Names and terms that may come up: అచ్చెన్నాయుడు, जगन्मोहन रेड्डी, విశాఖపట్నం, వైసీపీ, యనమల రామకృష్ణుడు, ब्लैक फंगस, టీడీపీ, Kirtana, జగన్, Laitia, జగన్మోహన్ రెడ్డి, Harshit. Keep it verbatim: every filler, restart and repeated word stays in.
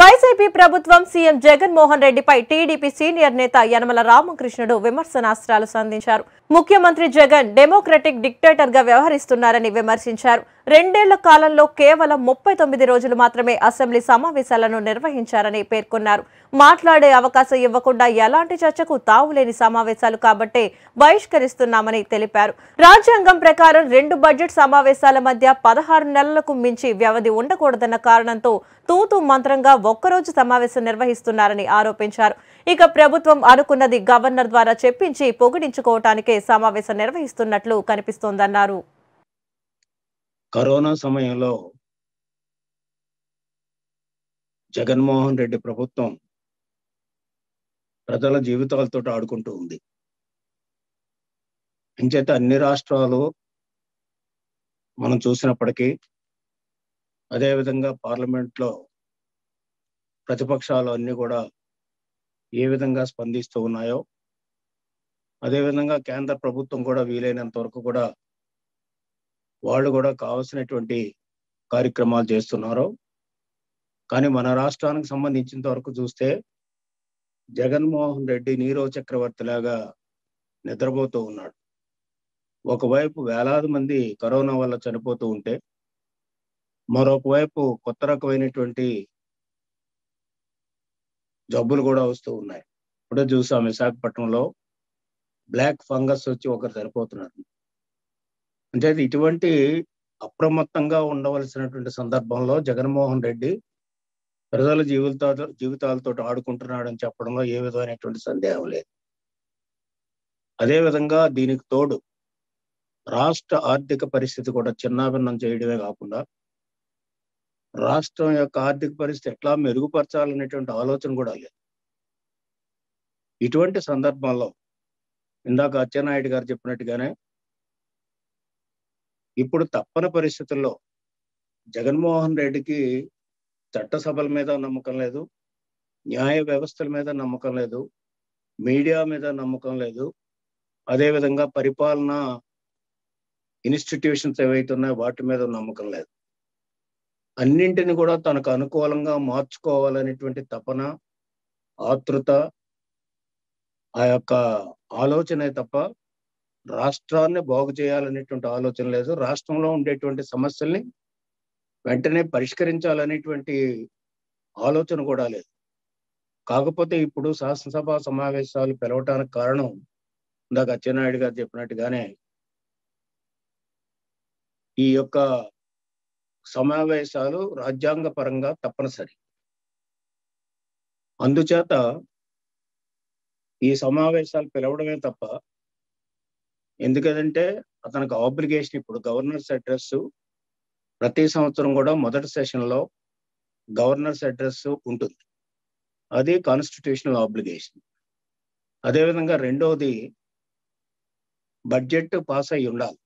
వైసీపీ ప్రభుత్వం సీఎం జగన్మోహన్ రెడ్డిపై టీడీపీ senior నేత యనమల రామకృష్ణుడు విమర్శనాస్త్రాలు సంధించారు. ముఖ్యమంత్రి జగన్ డెమోక్రటిక్ డిక్టేటర్ గా వ్యవహరిస్తున్నారని విమర్శించారు. రెండేళ్ల కాలంలో కేవలం ముప్పై తొమ్మిది రోజులు మాత్రమే అసెంబ్లీ సమావేశాలను నిర్వహించారని పేర్కొన్నారు. మాట్లాడే అవకాశం ఇవ్వకుండా ఎలాంటి చర్చకు తావులేని సమావేశాలు కాబట్టే బహిష్కరిస్తున్నామని తెలిపారు. రాజ్యాంగం ప్రకారం రెండు బడ్జెట్ సమావేశాల మధ్య పదహారు నెలలకు మించి వ్యవధి ఉండకూడదన్న కారణంతో తూతూ మంత్రంగా ఒక్కరోజు సమావేశం నిర్వహిస్తున్నారని ఆరోపించారు. ఇక ప్రభుత్వం అనుకున్నది గవర్నర్ ద్వారా చెప్పించి పొగిడించుకోవడానికే సమావేశం నిర్వహిస్తున్నట్లు కనిపిస్తోందన్నారు. కరోనా సమయంలో జగన్మోహన్ రెడ్డి ప్రభుత్వం ప్రజల జీవితాలతో ఆడుకుంటూ ఉంది. అంచేత అన్ని రాష్ట్రాలు మనం చూసినప్పటికీ, అదేవిధంగా పార్లమెంట్లో ప్రతిపక్షాలు అన్నీ కూడా ఏ విధంగా స్పందిస్తూ ఉన్నాయో, అదేవిధంగా కేంద్ర ప్రభుత్వం కూడా వీలైనంత వరకు కూడా వాళ్ళు కూడా కావాల్సినటువంటి కార్యక్రమాలు చేస్తున్నారు. కానీ మన రాష్ట్రానికి సంబంధించినంత వరకు చూస్తే జగన్మోహన్ రెడ్డి నీరో చక్రవర్తిలాగా నిద్రపోతూ ఉన్నాడు. ఒకవైపు వేలాది మంది కరోనా వల్ల చనిపోతూ ఉంటే, మరొకవైపు కొత్త రకమైనటువంటి జబ్బులు కూడా వస్తూ ఉన్నాయి. ఇప్పుడే చూసాం, విశాఖపట్నంలో బ్లాక్ ఫంగస్ వచ్చి ఒకరు చనిపోతున్నారు. అంటే ఇటువంటి అప్రమత్తంగా ఉండవలసినటువంటి సందర్భంలో జగన్మోహన్ రెడ్డి ప్రజల జీవిత జీవితాలతో ఆడుకుంటున్నాడని చెప్పడంలో ఏ విధమైనటువంటి సందేహం లేదు. అదేవిధంగా దీనికి తోడు రాష్ట్ర ఆర్థిక పరిస్థితి కూడా చిన్నాభిన్నం చేయడమే కాకుండా, రాష్ట్రం యొక్క ఆర్థిక పరిస్థితి ఎట్లా మెరుగుపరచాలనేటువంటి ఆలోచన కూడా లేదు. ఇటువంటి సందర్భంలో ఇందాక అచ్చెన్నాయుడు గారు చెప్పినట్టుగానే ఇప్పుడు తప్పని పరిస్థితుల్లో జగన్మోహన్ రెడ్డికి చట్టసభల మీద నమ్మకం లేదు, న్యాయ వ్యవస్థల మీద నమ్మకం లేదు, మీడియా మీద నమ్మకం లేదు, అదేవిధంగా పరిపాలనా ఇన్స్టిట్యూషన్స్ ఏవైతే ఉన్నాయో వాటి మీద నమ్మకం లేదు. అన్నింటిని కూడా తనకు అనుకూలంగా మార్చుకోవాలనేటువంటి తపన, ఆతృత, ఆ యొక్క ఆలోచనే తప్ప రాష్ట్రాన్ని బాగు చేయాలనేటువంటి ఆలోచన లేదు. రాష్ట్రంలో ఉండేటువంటి సమస్యల్ని వెంటనే పరిష్కరించాలనేటువంటి ఆలోచన కూడా లేదు. కాకపోతే ఇప్పుడు శాసనసభ సమావేశాలు పిలవటానికి కారణం ఇందాక అచ్చెన్నాయుడు గారు చెప్పినట్టుగానే ఈ యొక్క సమావేశాలు రాజ్యాంగ పరంగా తప్పనిసరి. అందుచేత ఈ సమావేశాలు పిలవడమే తప్ప, ఎందుకంటే అతనికి ఆబ్లిగేషన్. ఇప్పుడు గవర్నర్స్ అడ్రస్ ప్రతి సంవత్సరం కూడా మొదటి సెషన్లో గవర్నర్స్ అడ్రస్ ఉంటుంది. అది కాన్స్టిట్యూషనల్ ఆబ్లిగేషన్. అదేవిధంగా రెండవది బడ్జెట్ పాస్ అయి ఉండాలి.